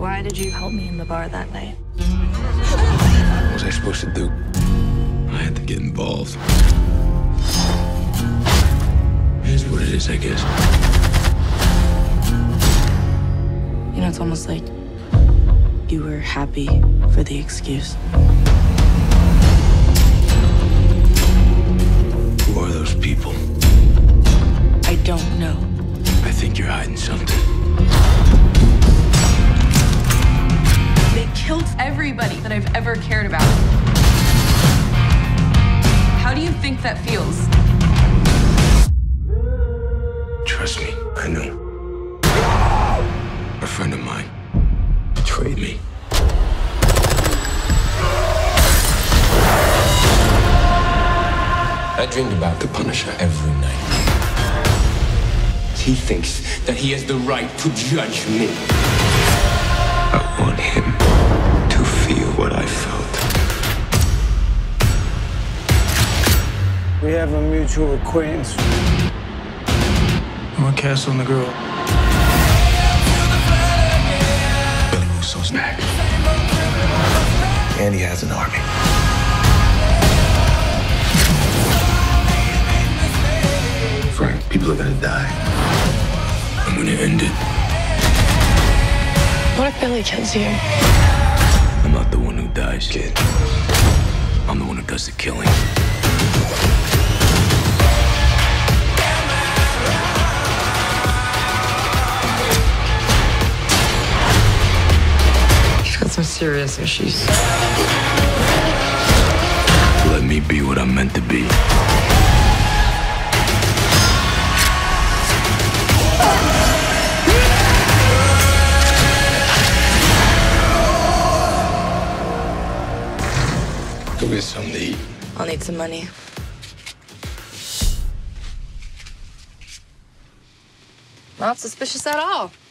Why did you help me in the bar that night? What was I supposed to do? I had to get involved. Here's what it is, I guess. You know, it's almost like you were happy for the excuse. Who are those people? I don't know. I think you're hiding something. Killed everybody that I've ever cared about. How do you think that feels? Trust me, I know. A friend of mine betrayed me. I dreamed about the Punisher every night. He thinks that he has the right to judge me. I want him. What I felt. We have a mutual acquaintance. I want Castle and the girl. Billy Russo's back. And he has an army. Frank, people are gonna die. I'm gonna end it. What if Billy kills you? I'm not the one who dies, kid. I'm the one who does the killing. He's got some serious issues. Let me be what I'm meant to be. Go get something to eat. I'll need some money. Not suspicious at all.